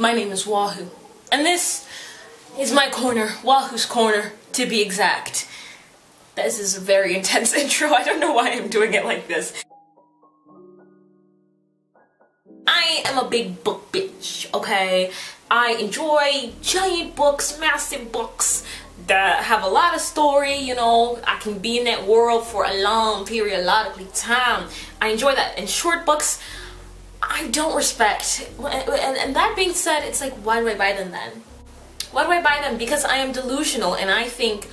My name is Uahuu, and this is my corner, Uahuu's corner, to be exact. This is a very intense intro, I don't know why I'm doing it like this. I am a big book bitch, okay? I enjoy giant books, massive books that have a lot of story, you know. I can be in that world for a long period, a lot of time. I enjoy that. In short books, I don't respect. And that being said, it's like, why do I buy them then? Why do I buy them? Because I am delusional and I think,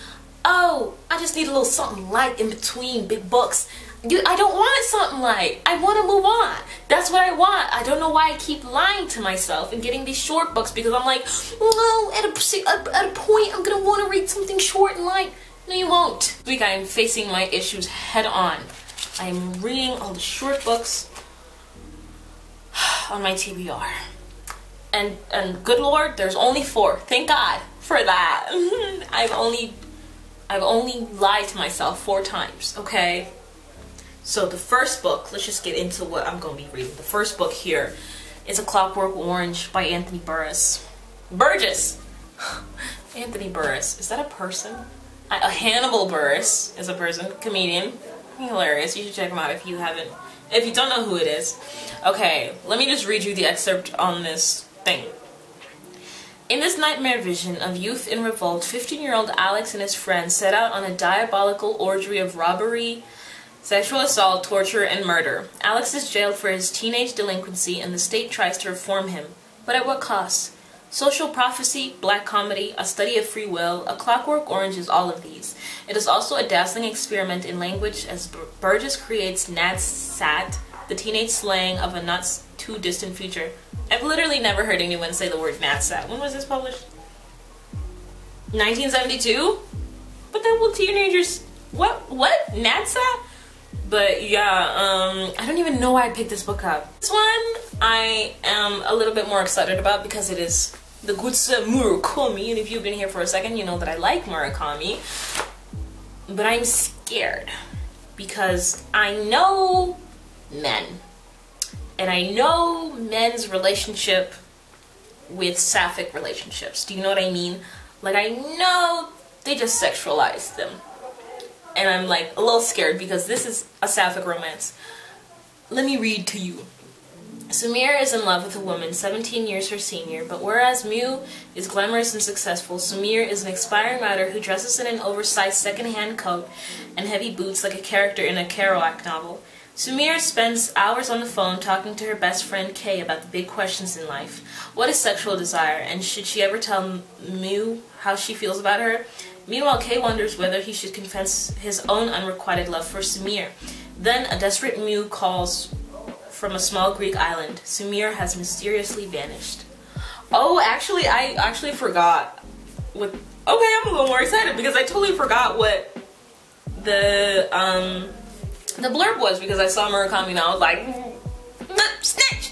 oh, I just need a little something light in between big books. I don't want something light. I want to move on. That's what I want. I don't know why I keep lying to myself and getting these short books, because I'm like, no, at a point I'm going to want to read something short and light. No, you won't. This week I am facing my issues head on. I am reading all the short books on my TBR. And good lord, there's only 4. Thank God for that. I've only lied to myself 4 times, okay? So the first book, let's just get into what I'm going to be reading. The first book here is A Clockwork Orange by Anthony Burris. Burgess! Anthony Burris. Is that a person? Hannibal Burris is a person. Comedian. Hilarious. You should check him out if you haven't. If you don't know who it is. Okay, let me just read you the excerpt on this thing. In this nightmare vision of youth in revolt, 15-year-old Alex and his friends set out on a diabolical orgy of robbery, sexual assault, torture, and murder. Alex is jailed for his teenage delinquency, and the state tries to reform him. But at what cost? Social prophecy, black comedy, a study of free will, A Clockwork Orange is all of these. It is also a dazzling experiment in language as Burgess creates Natsat, the teenage slang of a not too distant future. I've literally never heard anyone say the word Natsat. When was this published? 1972? But then will teenagers... What? Natsat? But yeah, I don't even know why I picked this book up. This one I am a little bit more excited about because it is the Gutsu Murakami, and if you've been here for a second, you know that I like Murakami. But I'm scared because I know men. And I know men's relationship with sapphic relationships. Do you know what I mean? Like, I know they just sexualize them. And I'm like a little scared because this is a sapphic romance. Let me read to you. Sumire is in love with a woman 17 years her senior, but whereas Mew is glamorous and successful, Sumire is an aspiring writer who dresses in an oversized second-hand coat and heavy boots like a character in a Kerouac novel. Sumire spends hours on the phone talking to her best friend Kay about the big questions in life. What is sexual desire, and should she ever tell Mew how she feels about her? Meanwhile, Kay wonders whether he should confess his own unrequited love for Sumire. Then, a desperate Mew calls from a small Greek island. Sumire has mysteriously vanished. Oh, actually, I actually forgot. Okay, I'm a little more excited because I totally forgot what the blurb was because I saw Murakami and I was like, snitch!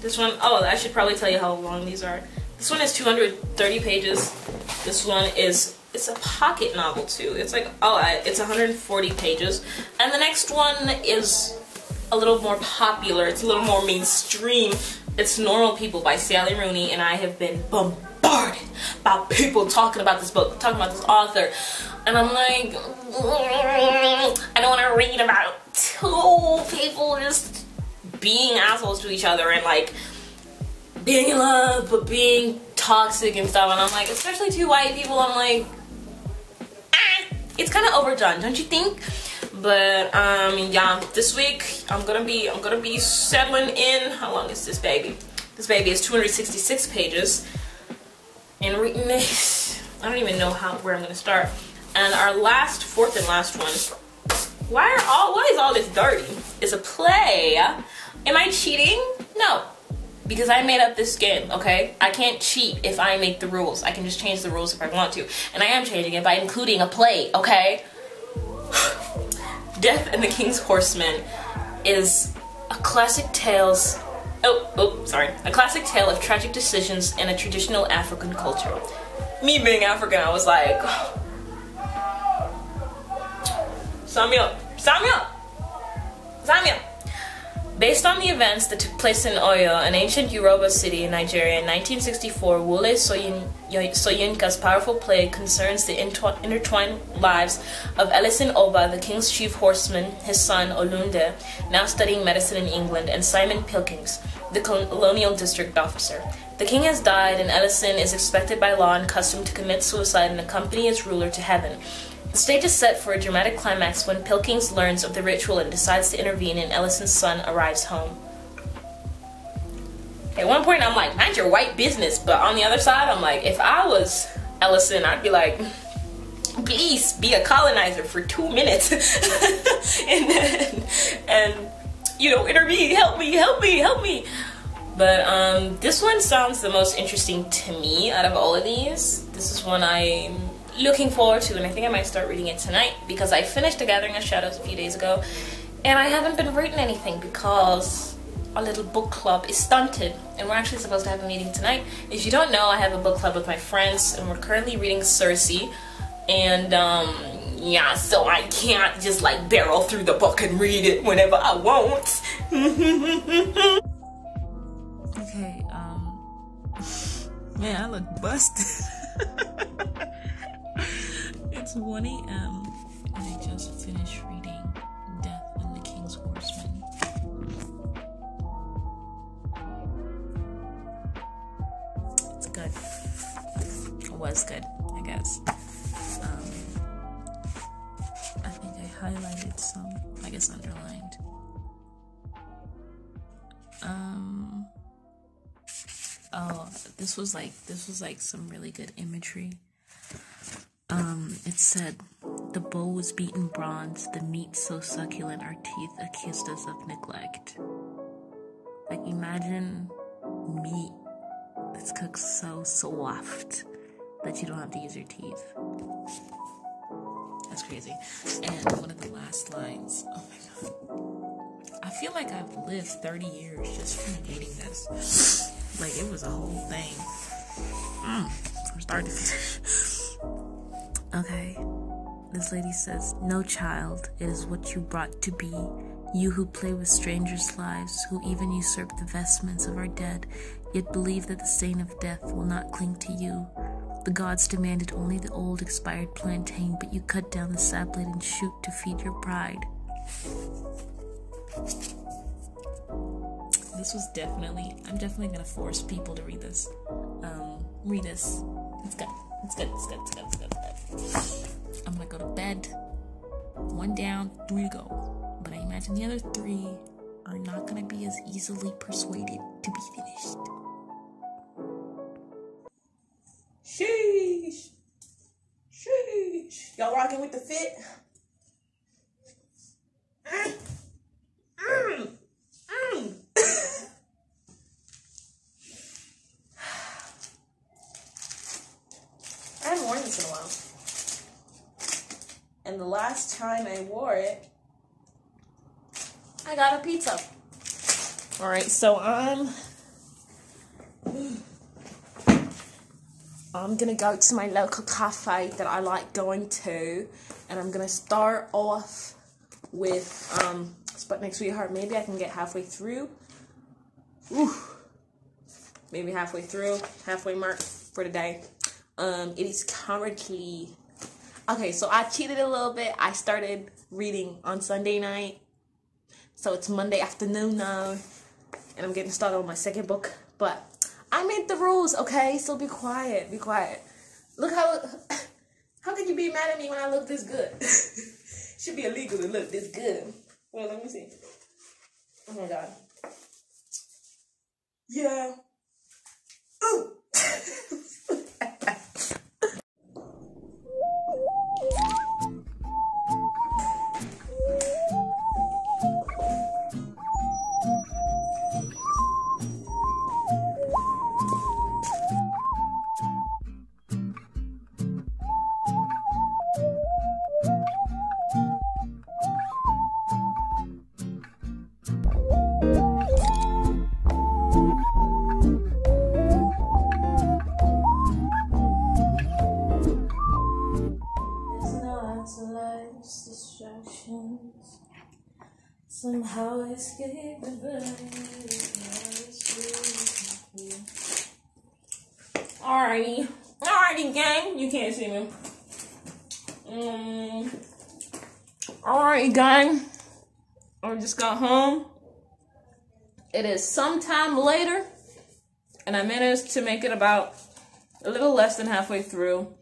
This one, oh, I should probably tell you how long these are. This one is 230 pages. This one is, it's a pocket novel too. It's like, oh, it's 140 pages. And the next one is a little more popular. It's a little more mainstream. It's Normal People by Sally Rooney, and I have been bombarded by people talking about this book, talking about this author. And I'm like, I don't want to read about 2 people just being assholes to each other and like, being in love, but being toxic and stuff, and I'm like, especially 2 white people, I'm like, ah, it's kind of overdone, don't you think? But yeah, this week I'm gonna be settling in. How long is this baby? This baby is 266 pages, and reading this, I don't even know where I'm gonna start. And our last, 4th and last one. What is all this dirty? It's a play. Am I cheating? No. Because I made up this game, okay? I can't cheat if I make the rules. I can just change the rules if I want to. And I am changing it by including a play, okay? Death and the King's Horseman is a classic tales... A classic tale of tragic decisions in a traditional African culture. Me being African, I was like... Sign me up! Sign me up! Sign me up! Based on the events that took place in Oyo, an ancient Yoruba city in Nigeria in 1964, Wole Soyinka's powerful play concerns the intertwined lives of Elesin Oba, the king's chief horseman, his son Olunde, now studying medicine in England, and Simon Pilkings, the colonial district officer. The king has died, and Elesin is expected by law and custom to commit suicide and accompany his ruler to heaven. The stage is set for a dramatic climax when Pilkings learns of the ritual and decides to intervene, and Ellison's son arrives home. At one point I'm like, mind your white business, but on the other side I'm like, if I was Elesin, I'd be like, please be a colonizer for 2 minutes and you know, intervene, help me. But this one sounds the most interesting to me out of all of these. This is one I'm looking forward to, and I think I might start reading it tonight, because I finished The Gathering of Shadows a few days ago and I haven't been reading anything because our little book club is stunted, and we're actually supposed to have a meeting tonight. If you don't know, I have a book club with my friends and we're currently reading Circe, and yeah, so I can't just like barrel through the book and read it whenever I want. Okay, man, I look busted. It's 1 a.m. and I just finished reading Death and the King's Horseman. It's good. It was good, I guess. I think I highlighted some. I guess underlined. Oh, this was like some really good imagery. It said, the bowl was beaten bronze, the meat so succulent, our teeth accused us of neglect. Like, imagine meat that's cooked so soft that you don't have to use your teeth. That's crazy. And one of the last lines, oh my god, I feel like I've lived 30 years just from reading this. Like, it was a whole thing. From start to finish. Okay, this lady says, no child, it is what you brought to be, you who play with strangers' lives, who even usurp the vestments of our dead, yet believe that the stain of death will not cling to you. The gods demanded only the old expired plantain, but you cut down the sapling and shoot to feed your pride. This was definitely, I'm definitely gonna force people to read this. Read this. It's good. It's good, it's good, it's good, it's good, it's good. I'm gonna go to bed. 1 down, 3 to go. But I imagine the other 3 are not gonna be as easily persuaded to be finished. Sheesh! Sheesh! Y'all rocking with the fit? In a while, and the last time I wore it, I got a pizza. All right, so I'm gonna go to my local cafe that I like going to, and I'm gonna start off with Sputnik Sweetheart. Maybe I can get halfway through. Ooh, maybe halfway mark for today. It is currently, okay, so I cheated a little bit. I started reading on Sunday night, so it's Monday afternoon now, and I'm getting started on my second book, but I made the rules, okay? So be quiet, be quiet. Look how could you be mad at me when I look this good? Should be illegal to look this good. Well, let me see. Oh my god. Yeah. Ooh! How I escaped the burning. Alrighty. Alrighty, gang. You can't see me. Alright, gang. I just got home. It is sometime later, and I managed to make it about a little less than halfway through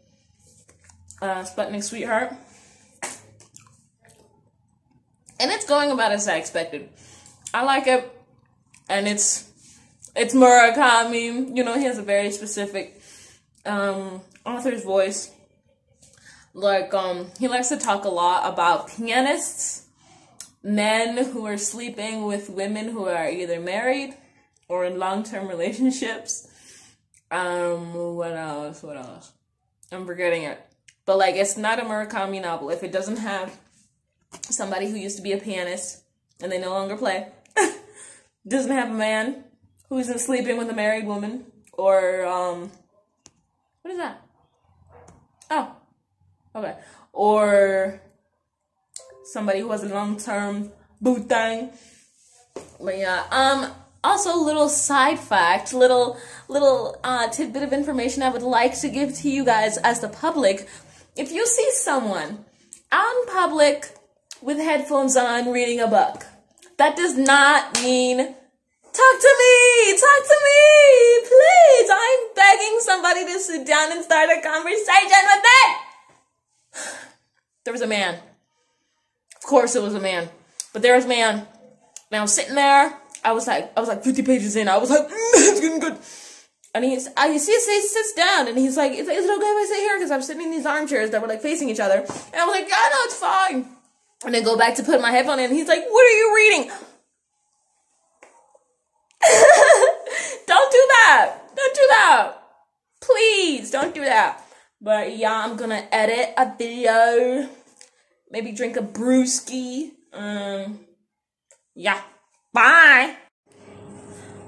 Sputnik Sweetheart. And it's going about as I expected. I like it, and it's Murakami. You know, he has a very specific author's voice. Like, he likes to talk a lot about pianists. Men who are sleeping with women who are either married or in long-term relationships. What else? I'm forgetting it. But, like, it's not a Murakami novel if it doesn't have somebody who used to be a pianist and they no longer play. Doesn't have a man who's sleeping with a married woman. Or, what is that? Oh. Okay. Or somebody who has a long-term boot thing. But yeah, also little side fact, little tidbit of information I would like to give to you guys as the public. If you see someone out in public with headphones on reading a book, that does not mean, talk to me, please, I'm begging somebody to sit down and start a conversation with me. There was a man. Of course it was a man, but there was a man, and I was sitting there, I was like 50 pages in, I was like, it's getting good, and he sits down, and he's like, is it okay if I sit here, because I'm sitting in these armchairs that were like facing each other, and I was like, yeah, no, it's fine, and I go back to put my headphone in, and he's like, what are you reading? Don't do that, please, don't do that. But yeah, I'm gonna edit a video, maybe drink a brewski. Yeah. Bye!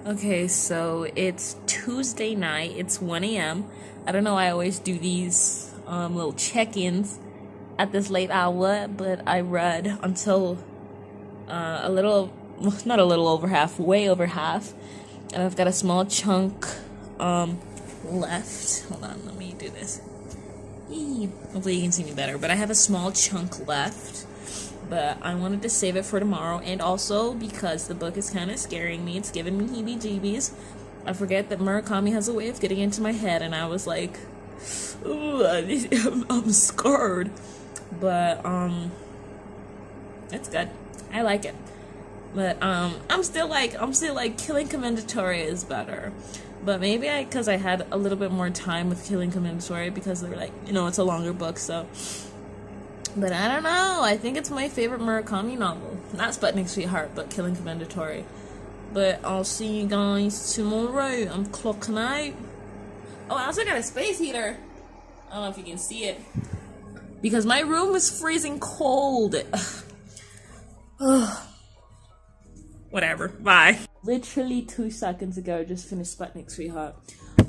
Okay, so it's Tuesday night. It's 1 a.m. I don't know why I always do these little check-ins at this late hour, but I read until way over half. And I've got a small chunk left. Hold on, let me do this. Hopefully you can see me better, but I have a small chunk left, but I wanted to save it for tomorrow, and also because the book is kind of scaring me, it's giving me heebie-jeebies. I forget that Murakami has a way of getting into my head, and I was like, ooh, I'm scared, but it's good, I like it, but I'm still like Killing Commendatore is better. But maybe because I had a little bit more time with Killing Commendatore, because they were like, you know, it's a longer book, so. But I don't know. I think it's my favorite Murakami novel. Not Sputnik Sweetheart, but Killing Commendatore. But I'll see you guys tomorrow. I'm clocking out. Oh, I also got a space heater. I don't know if you can see it. Because my room was freezing cold. Whatever. Bye. Literally 2 seconds ago, just finished Sputnik Sweetheart.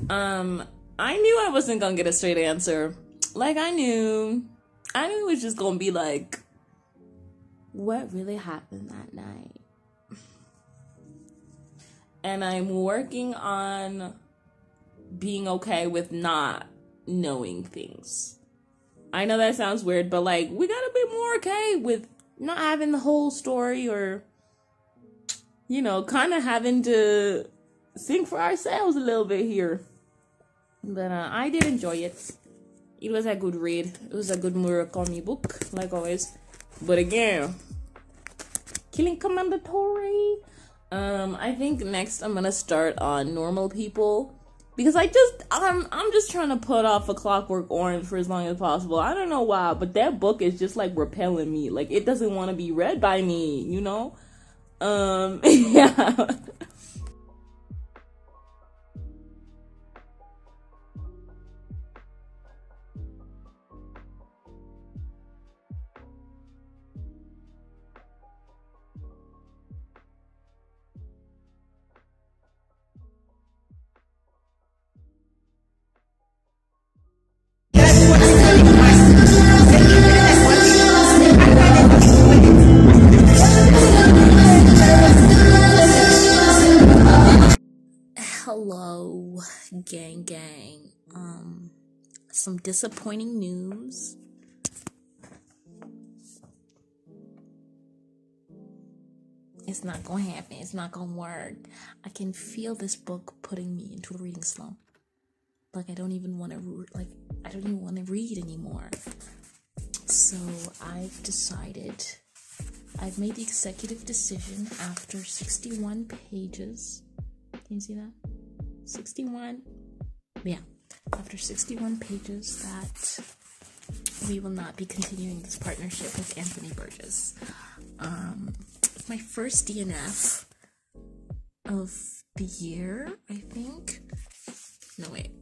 I knew I wasn't gonna get a straight answer. Like, I knew it was just gonna be like, what really happened that night? And I'm working on being okay with not knowing things. I know that sounds weird, but like, we gotta be more okay with not having the whole story, or, you know, kind of having to think for ourselves a little bit here. But I did enjoy it. It was a good read. It was a good Murakami book, like always. But again, Killing Commendatore. I think next I'm gonna start on Normal People, because I'm just trying to put off A Clockwork Orange for as long as possible. I don't know why, but that book is just like repelling me. Like, it doesn't want to be read by me, you know. Yeah. Hello, gang. Some disappointing news. It's not gonna happen. It's not gonna work. I can feel this book putting me into a reading slump. Like, I don't even want to. Like, I don't even want to read anymore. So I've decided. I've made the executive decision after 61 pages. Can you see that? 61. Yeah. After 61 pages, that we will not be continuing this partnership with Anthony Burgess. My first DNF of the year, I think. No, wait.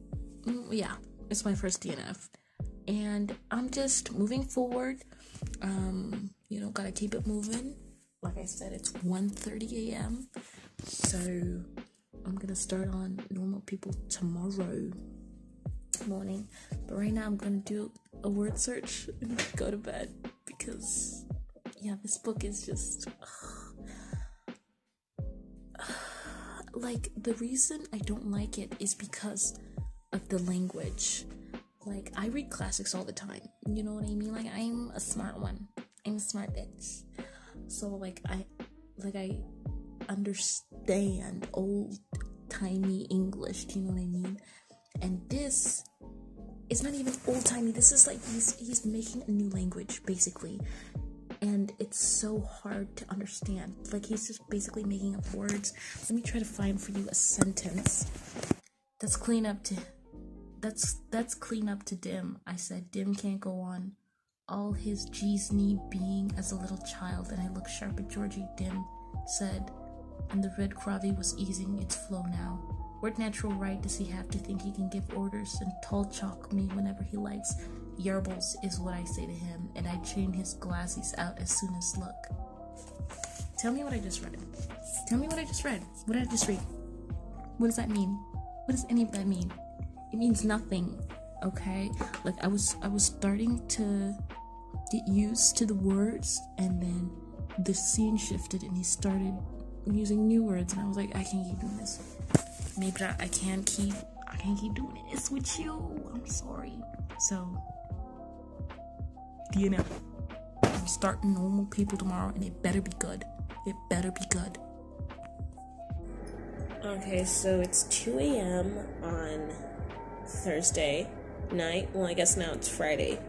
Yeah, it's my first DNF. And I'm just moving forward. You know, gotta keep it moving. Like I said, it's 1:30 a.m. So I'm gonna start on Normal People tomorrow morning. But right now I'm gonna do a word search and go to bed because, yeah, this book is just... like, the reason I don't like it is because of the language. Like, I read classics all the time. You know what I mean? Like, I'm a smart one. I'm a smart bitch. So, like, I understand old-timey English. Do you know what I mean? And this is not even old-timey. This is like he's making a new language, basically. And it's so hard to understand. Like, he's just basically making up words. Let me try to find for you a sentence that's clean up to... That's clean up to Dim. I said, Dim can't go on. All his G's knee being as a little child, and I looked sharp at Georgie. Dim said, and the red cravy was easing its flow now. What natural right does he have to think he can give orders and tall chalk me whenever he likes? Yerbles is what I say to him, and I chain his glassies out as soon as look. Tell me what I just read. Tell me what I just read. What did I just read? What does that mean? What does any of that mean? It means nothing, okay? Like, I was starting to get used to the words, and then the scene shifted and he started using new words, and I was like, I can't keep doing this. Maybe I can't keep doing this with you. I'm sorry. So, you know, I'm starting Normal People tomorrow, and it better be good. It better be good. Okay, so it's 2 a.m. on Thursday night. Well, I guess now it's Friday,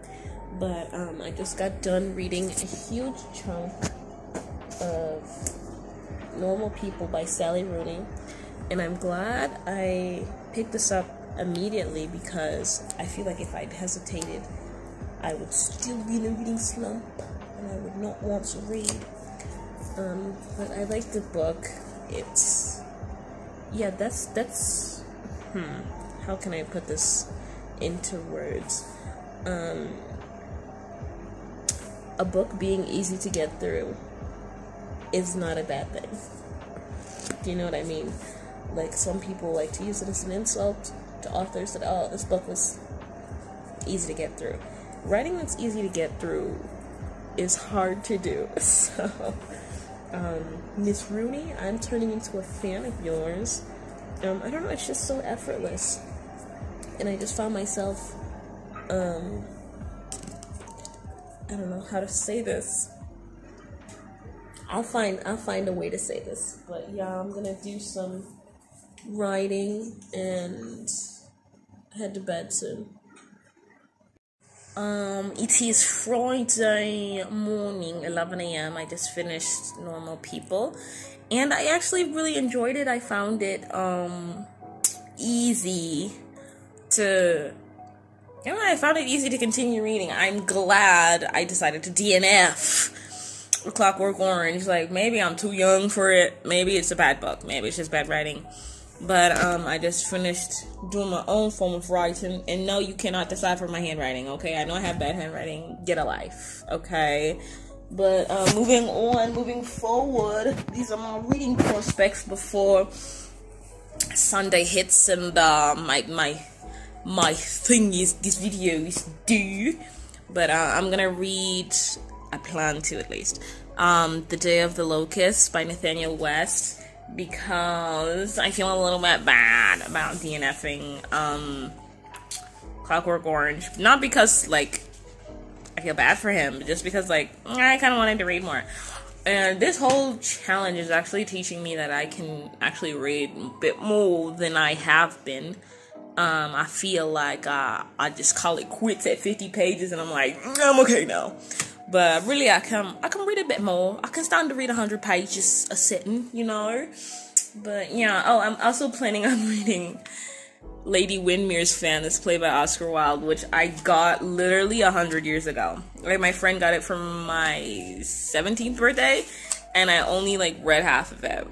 but I just got done reading a huge chunk of Normal People by Sally Rooney, and I'm glad I picked this up immediately because I feel like if I'd hesitated, I would still be in a reading slump and I would not want to read. But I like the book. It's, yeah, that's how can I put this into words? A book being easy to get through is not a bad thing. Do you know what I mean? Like, some people like to use it as an insult to authors that, oh, this book was easy to get through. Writing that's easy to get through is hard to do. So, Miss Rooney, I'm turning into a fan of yours. I don't know, it's just so effortless. And I just found myself, I don't know how to say this. I'll find a way to say this. But yeah, I'm gonna do some writing and head to bed soon. It is Friday morning, 11 a.m. I just finished Normal People, and I actually really enjoyed it. I found it, easy to... You know, I found it easy to continue reading. I'm glad I decided to DNF A Clockwork Orange. Like, maybe I'm too young for it. Maybe it's a bad book. Maybe it's just bad writing. But, I just finished doing my own form of writing. And no, you cannot decipher my handwriting, okay? I know I have bad handwriting. Get a life, okay? But, moving forward, these are my reading prospects before Sunday hits and, my thing is, this video is due. But, I'm gonna read, I plan to at least, The Day of the Locust by Nathaniel West. because I feel a little bit bad about DNFing Clockwork Orange. Not because, like, I feel bad for him, but just because, like, I kind of wanted to read more. And this whole challenge is actually teaching me that I can actually read a bit more than I have been. I feel like I just call it quits at 50 pages, and I'm like, I'm okay now. But really, I can read a bit more. I can stand to read 100 pages a sitting, you know. But yeah. Oh, I'm also planning on reading Lady Windermere's Fan, that's played by Oscar Wilde, which I got literally 100 years ago. Like, my friend got it for my 17th birthday, and I only, like, read half of it.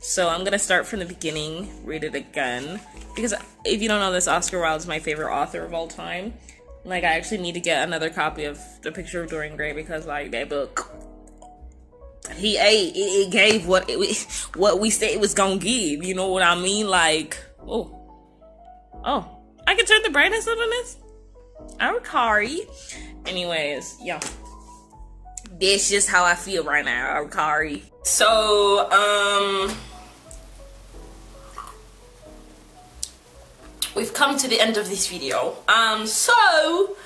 So I'm gonna start from the beginning, read it again. Because if you don't know this, Oscar Wilde is my favorite author of all time. Like, I actually need to get another copy of The Picture of Dorian Gray, because, like, that book, it gave what we said it was gonna give. You know what I mean? Like, oh. Oh, I can turn the brightness up on this? I'm sorry. Anyways, yeah. That's just how I feel right now, I'm sorry. So, we've come to the end of this video. So,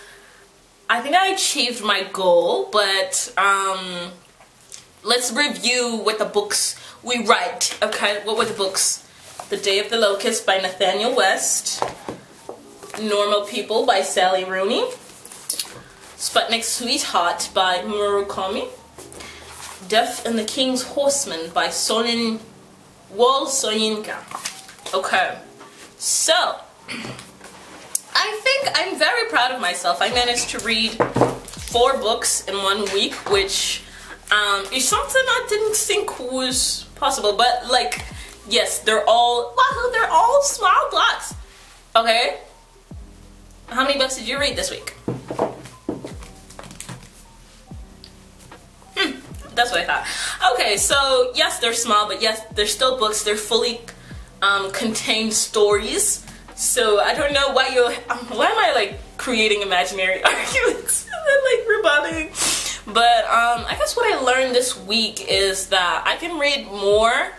I think I achieved my goal, but, let's review what the books we read, okay? What were the books? The Day of the Locust by Nathaniel West, Normal People by Sally Rooney, Sputnik Sweetheart by Murakami, Death and the King's Horseman by Wole Soyinka. Okay, so I think I'm very proud of myself. I managed to read 4 books in 1 week, which is something I didn't think was possible, but, like, yes, they're all, wow, they're all small blocks. Okay? How many books did you read this week? That's what I thought. Okay, so yes, they're small, but yes, they're still books. They're fully contained stories. So I don't know why you, why am I, like, creating imaginary arguments and, like, rebutting? But I guess what I learned this week is that I can read more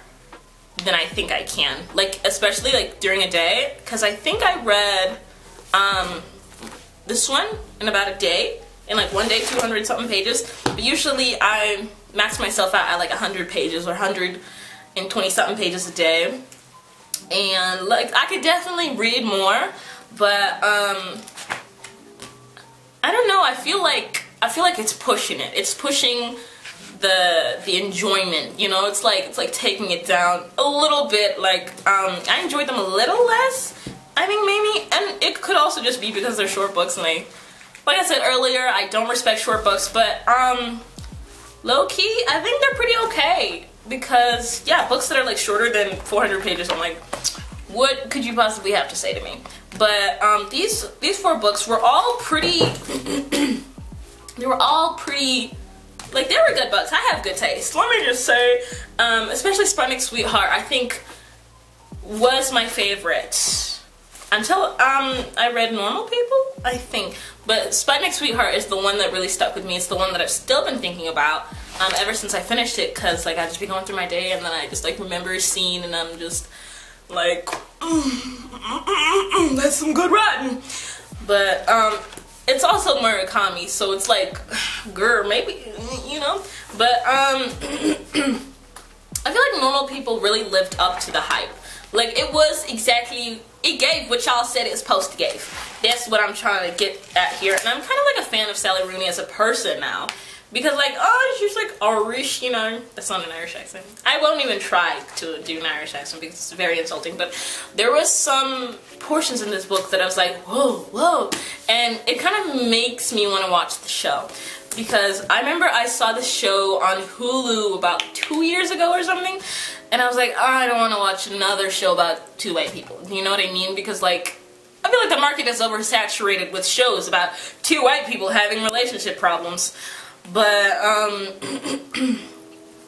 than I think I can, like, especially, like, during a day, because I think I read this one in about a day, in, like, one day, 200 something pages, but usually I max myself out at, like, 100 pages or 120 something pages a day, and, like, I could definitely read more, but I don't know, I feel like it's pushing it, the enjoyment, you know. It's like taking it down a little bit. Like, I enjoyed them a little less, I think, maybe, and it could also just be because they're short books, and like I said earlier, I don't respect short books, but low-key I think they're pretty okay, because yeah, books that are, like, shorter than 400 pages, I'm like, what could you possibly have to say to me? But these 4 books were all pretty like, they were good books. I have good taste. Let me just say, especially Sputnik Sweetheart, I think, was my favorite. Until I read Normal People, I think. But Sputnik Sweetheart is the one that really stuck with me. It's the one that I've still been thinking about ever since I finished it. Because, like, I just be going through my day, and then I just, like, remember a scene, and I'm just like, that's some good writing. But, it's also Murakami, so it's like, girl, maybe, you know? But, I feel like Normal People really lived up to the hype. Like, it was exactly, it gave what y'all said it was supposed to give. That's what I'm trying to get at here. And I'm kind of, like, a fan of Sally Rooney as a person now. Because, like, oh, she's, like, Irish, you know? That's not an Irish accent. I won't even try to do an Irish accent because it's very insulting. But there was some portions in this book that I was like, whoa, whoa. And it kind of makes me want to watch the show. Because I remember I saw the show on Hulu about 2 years ago or something. And I was like, oh, I don't want to watch another show about 2 white people. You know what I mean? Because, like, I feel like the market is oversaturated with shows about 2 white people having relationship problems. But,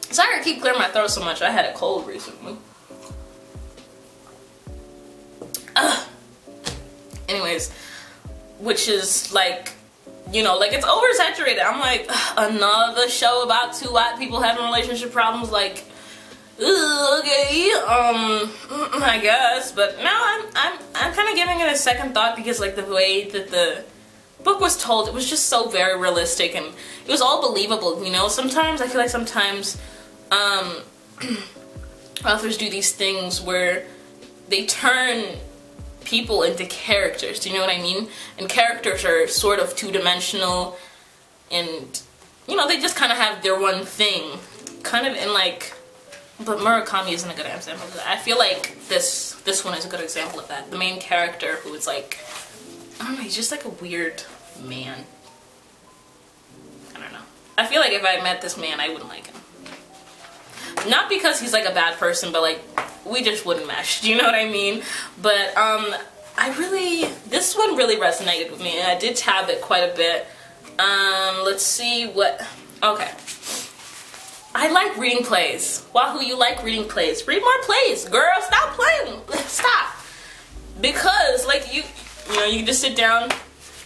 sorry I keep clearing my throat so much. I had a cold recently. Anyways, which is, like, you know, like, it's oversaturated. I'm like, another show about 2 white people having relationship problems? Like, okay, I guess. But now I'm kind of giving it a second thought, because like the way that the book was told, it was just so very realistic and it was all believable, you know. Sometimes I feel like sometimes authors do these things where they turn people into characters, do you know what I mean? And characters are sort of two-dimensional, and you know, they just kind of have their one thing, kind of in like, but Murakami isn't a good example of that. I feel like this one is a good example of that. The main character, who is like, I don't know, he's just like a weird man. I don't know. I feel like if I met this man, I wouldn't like him. Not because he's like a bad person, but like, we just wouldn't mesh, do you know what I mean? But this one really resonated with me, and I did tab it quite a bit. Let's see what, okay. I like reading plays. Wahoo, you like reading plays. Read more plays, girl, stop playing, stop. Because like you know, you can just sit down,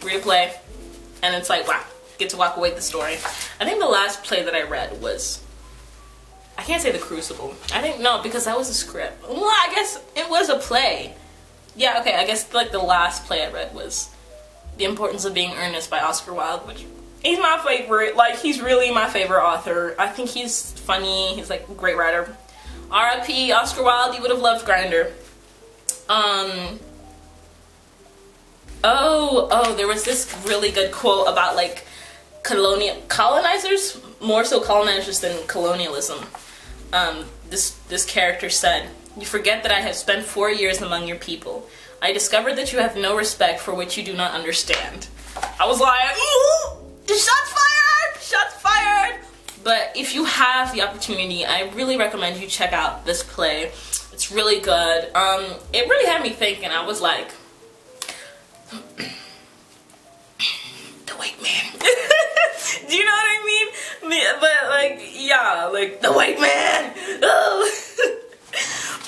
read a play, and it's like, wow, get to walk away with the story. I think the last play that I read was, I can't say The Crucible. I didn't know, because that was a script. Well, I guess it was a play. Yeah, okay, I guess like the last play I read was The Importance of Being Earnest by Oscar Wilde, which he's my favorite. Like, he's really my favorite author. I think he's funny. He's like a great writer. R.I.P. Oscar Wilde, you would have loved Grinder. There was this really good quote about like colonizers, more so colonizers than colonialism. This character said, "You forget that I have spent 4 years among your people. I discovered that you have no respect for what you do not understand." I was like, ooh, shots fired! Shots fired! But if you have the opportunity, I really recommend you check out this play. It's really good. It really had me thinking. I was like, the white man. Do you know what I mean? But like, yeah, like the white man. Oh.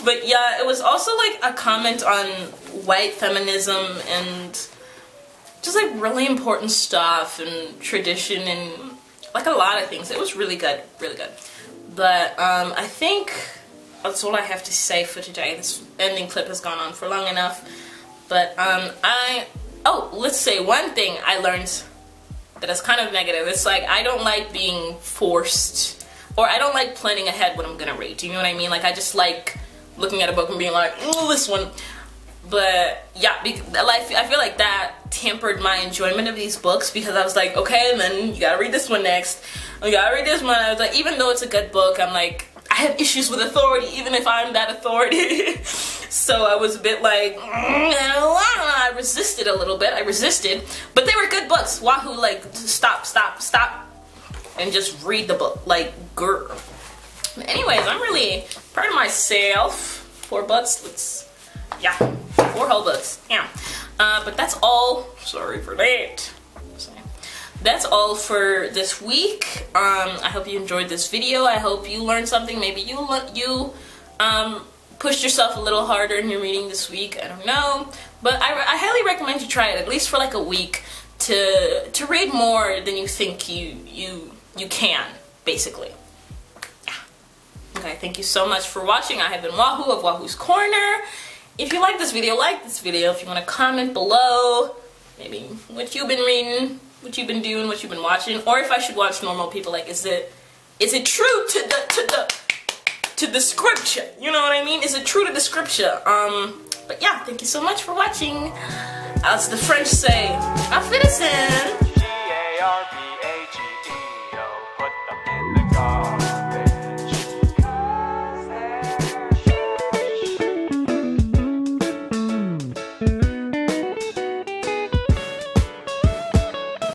But yeah, it was also like a comment on white feminism and just like really important stuff and tradition and like a lot of things. It was really good, really good. But I think that's all I have to say for today. This ending clip has gone on for long enough. But let's say one thing I learned that is kind of negative. It's like, I don't like being forced, or I don't like planning ahead what I'm gonna read. Do you know what I mean? Like, I just like looking at a book and being like, oh, this one. But yeah, I feel like that tampered my enjoyment of these books, because I was like, okay, and then you gotta read this one next. You gotta read this one. I was like, even though it's a good book, I'm like, I have issues with authority, even if I'm that authority. So I was a bit like, I resisted a little bit. I resisted, but they were good books. Wahoo, like, stop, and just read the book, like, girl. Anyways, I'm really proud of myself. 4 books, yeah, 4 whole books, yeah. But that's all, sorry for that. Sorry. That's all for this week. I hope you enjoyed this video. I hope you learned something. Maybe you pushed yourself a little harder in your reading this week, I don't know. But I highly recommend you try it, at least for like a week, to read more than you think you can, basically. Okay, thank you so much for watching. I have been Wahoo of Wahoo's Corner. If you like this video, If you want to comment below, maybe what you've been reading, what you've been doing, what you've been watching, or if I should watch Normal People. Like, is it true to the scripture? You know what I mean? Is it true to the scripture? But yeah, thank you so much for watching. As the French say, "Auf Wiedersehen."